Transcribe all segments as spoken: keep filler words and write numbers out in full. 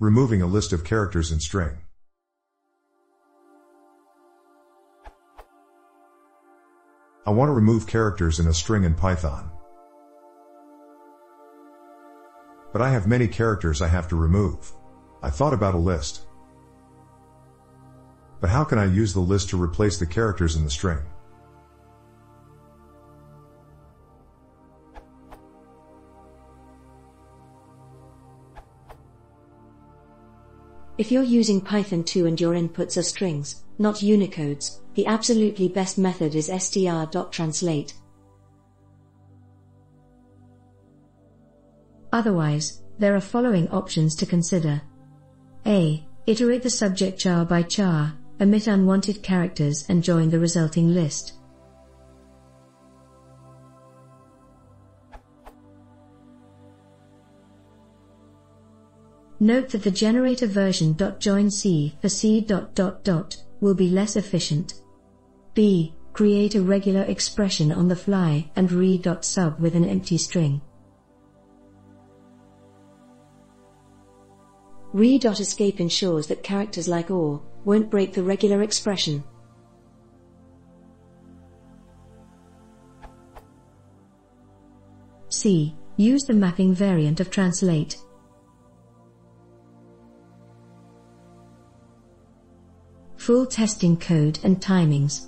removing a list of characters in string. I want to remove characters in a string in Python. But I have many characters I have to remove. I thought about a list. But how can I use the list to replace the characters in the string? If you're using Python two and your inputs are strings, not Unicodes, the absolutely best method is str.translate. Otherwise, there are following options to consider. A. Iterate the subject char by char, omit unwanted characters and join the resulting list. Note that the generator version .joinC for C dot dot dot will be less efficient. B. Create a regular expression on the fly and re.sub with an empty string. Re.escape ensures that characters like or won't break the regular expression. C. Use the mapping variant of translate. Full testing code and timings.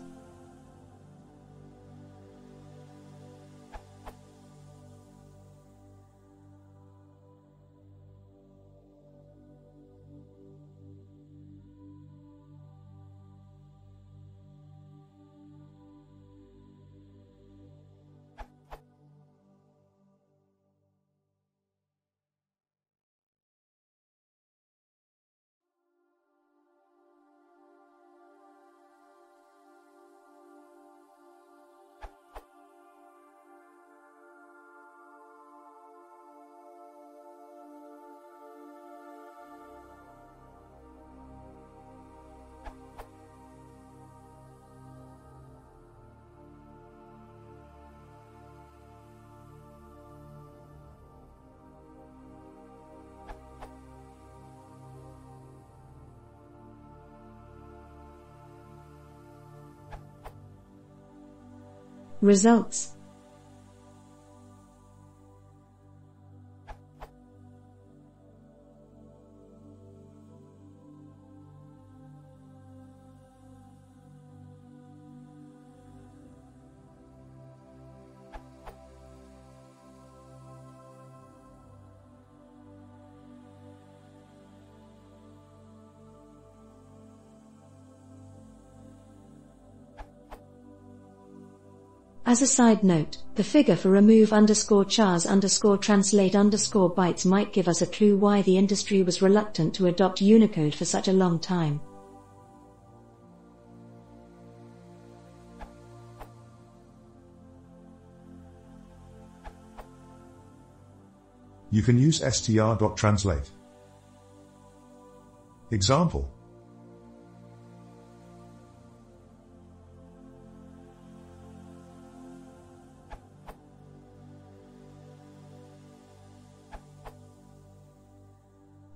Results. As a side note, the figure for remove underscore chars underscore translate underscore bytes might give us a clue why the industry was reluctant to adopt Unicode for such a long time. You can use str.translate. Example.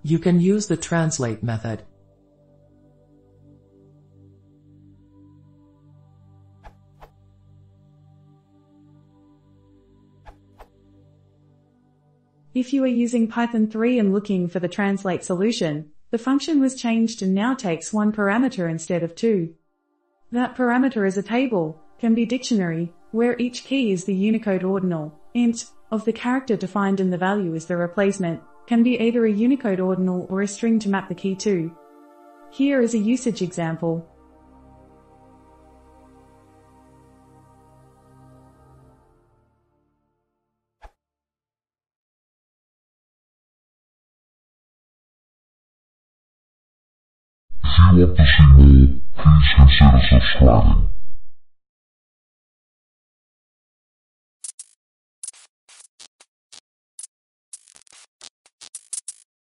You can use the translate method. If you are using Python three and looking for the translate solution, the function was changed and now takes one parameter instead of two. That parameter is a table, can be dictionary, where each key is the Unicode ordinal, int, of the character defined and the value is the replacement. Can be either a Unicode ordinal or a string to map the key to. Here is a usage example. See what this is. Please consider subscribing.